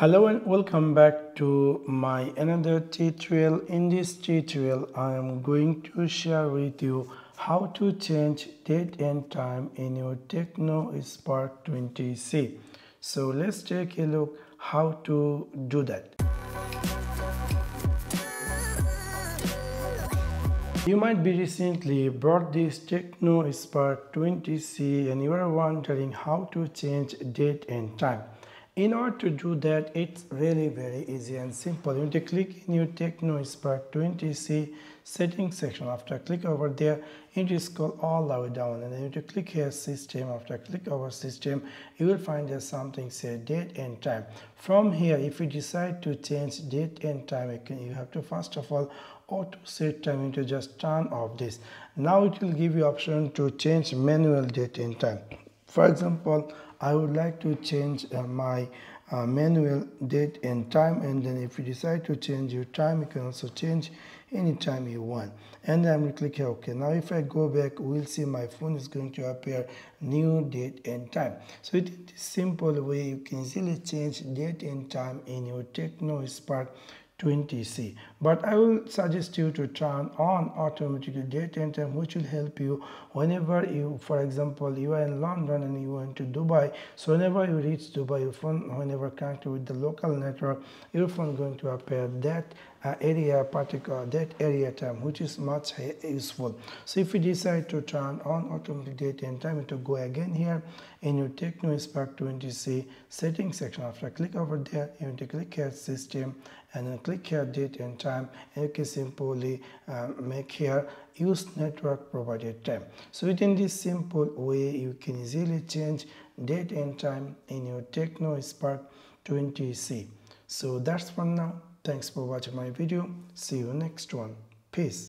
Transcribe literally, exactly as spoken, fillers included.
Hello and welcome back to my another tutorial. In this tutorial I am going to share with you how to change date and time in your TECNO Spark twenty C. So let's take a look how to do that. You might be recently bought this TECNO Spark twenty C and you are wondering how to change date and time. In order to do that, it's really very easy and simple. You need to click in your TECNO Spark twenty C settings section. After click over there, it is scroll all the way down, and then you need to click here system. After click over system, you will find there something say date and time. From here, if you decide to change date and time, you, can, you have to first of all auto set time. You need to just turn off this. Now it will give you option to change manual date and time. For example, I would like to change uh, my uh, manual date and time, and then if you decide to change your time, you can also change any time you want, and then we click here. Okay, now if I go back, we'll see my phone is going to appear new date and time. So it's a simple way you can easily change date and time in your TECNO Spark twenty C, but I will suggest you to turn on automatic date and time, which will help you whenever you, for example, you are in London and you went to Dubai. So whenever you reach Dubai, your phone, whenever connected with the local network, your phone going to appear that uh, area particular that area time, which is much useful. So if you decide to turn on automatic date and time, to go again here in your TECNO Spark twenty C settings section. After click over there, you need to click here system, and then click here date and time, and you can simply uh, make here use network provided time. So within this simple way, you can easily change date and time in your TECNO Spark twenty C. So that's for now. Thanks for watching my video. See you next one. Peace.